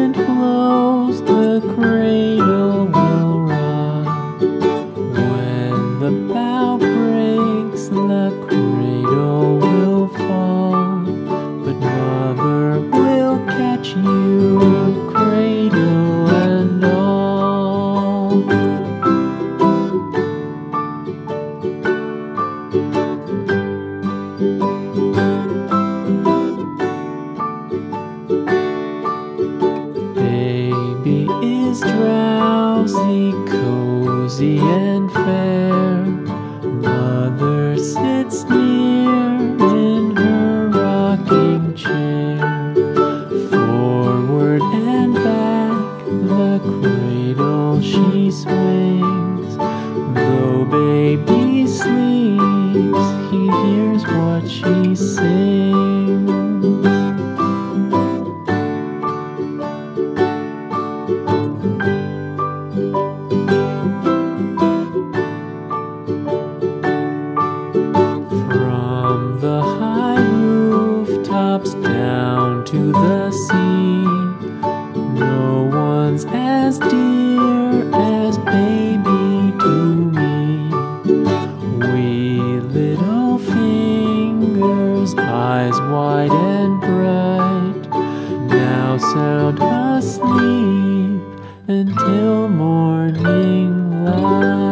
wind blows, the cradle will rock. When the bough breaks, the cradle will fall. But mother will catch you, cradle and all. Drowsy, cozy and fair, mother sits near in her rocking chair. Forward and back the cradle she swings. Though baby sleeps, he hears what she sings. Down to the sea, no one's as dear as baby to me. Wee little fingers, eyes wide and bright, now sound asleep until morning light.